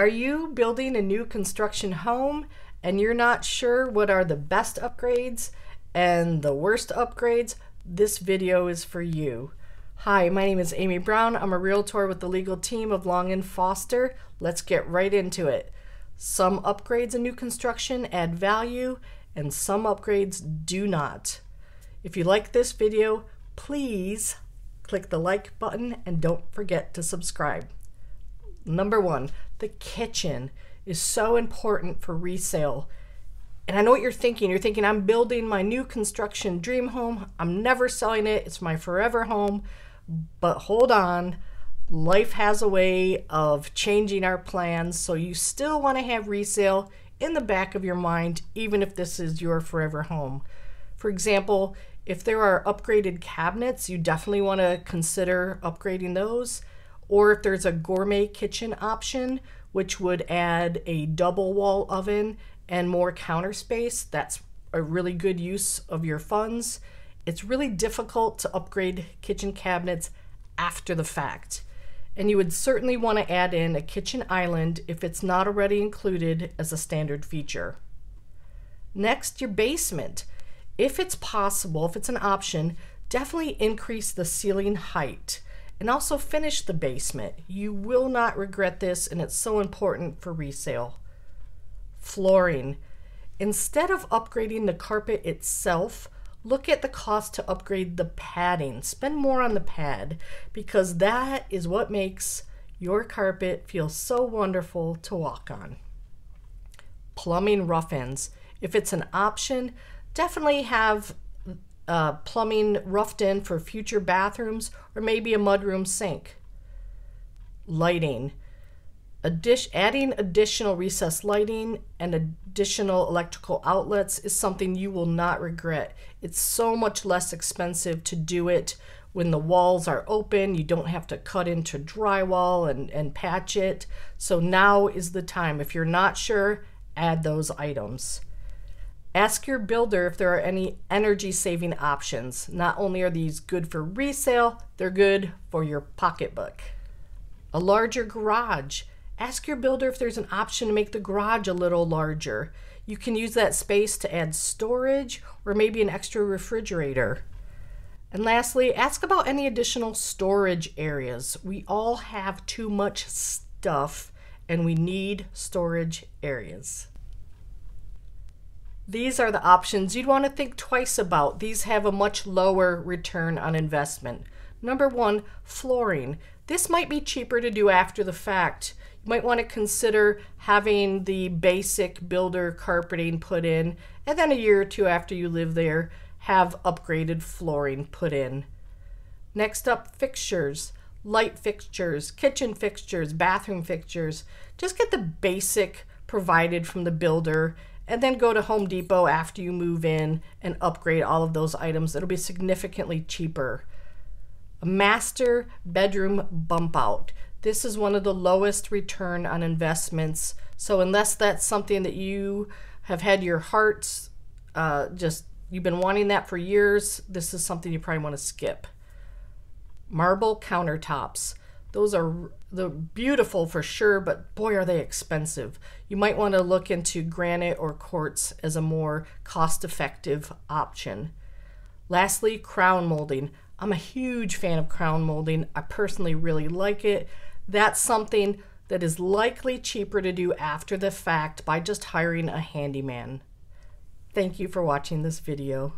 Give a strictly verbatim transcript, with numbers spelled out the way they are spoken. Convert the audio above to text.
Are you building a new construction home and you're not sure what are the best upgrades and the worst upgrades? This video is for you. Hi, my name is Amy Brown. I'm a realtor with the legal team of Long and Foster. Let's get right into it. Some upgrades in new construction add value and some upgrades do not. If you like this video, please click the like button and don't forget to subscribe. Number one, the kitchen is so important for resale. And I know what you're thinking. You're thinking, I'm building my new construction dream home. I'm never selling it. It's my forever home. But hold on. Life has a way of changing our plans. So you still want to have resale in the back of your mind, even if this is your forever home. For example, if there are upgraded cabinets, you definitely want to consider upgrading those. Or if there's a gourmet kitchen option, which would add a double wall oven and more counter space, that's a really good use of your funds. It's really difficult to upgrade kitchen cabinets after the fact. And you would certainly want to add in a kitchen island if it's not already included as a standard feature. Next, your basement. If it's possible, if it's an option, definitely increase the ceiling height. And also finish the basement. You will not regret this, and it's so important for resale. Flooring. Instead of upgrading the carpet itself, look at the cost to upgrade the padding. Spend more on the pad, because that is what makes your carpet feel so wonderful to walk on. Plumbing rough-ins. If it's an option, definitely have Uh, plumbing roughed in for future bathrooms or maybe a mudroom sink. Lighting. Addi- adding additional recessed lighting and additional electrical outlets is something you will not regret. It's so much less expensive to do it when the walls are open. You don't have to cut into drywall and, and patch it. So now is the time. If you're not sure, add those items. Ask your builder if there are any energy saving options. Not only are these good for resale, they're good for your pocketbook. A larger garage. Ask your builder if there's an option to make the garage a little larger. You can use that space to add storage or maybe an extra refrigerator. And lastly, ask about any additional storage areas. We all have too much stuff and we need storage areas. These are the options you'd want to think twice about. These have a much lower return on investment. Number one, flooring. This might be cheaper to do after the fact. You might want to consider having the basic builder carpeting put in, and then a year or two after you live there, have upgraded flooring put in. Next up, fixtures. Light fixtures, kitchen fixtures, bathroom fixtures. Just get the basic provided from the builder, and then go to Home Depot after you move in and upgrade all of those items. It'll be significantly cheaper. A master bedroom bump out. This is one of the lowest return on investments. So unless that's something that you have had your hearts, uh, just you've been wanting that for years, this is something you probably want to skip. Marble countertops. Those are the beautiful for sure, but boy, are they expensive. You might want to look into granite or quartz as a more cost-effective option. Lastly, crown molding. I'm a huge fan of crown molding. I personally really like it. That's something that is likely cheaper to do after the fact by just hiring a handyman. Thank you for watching this video.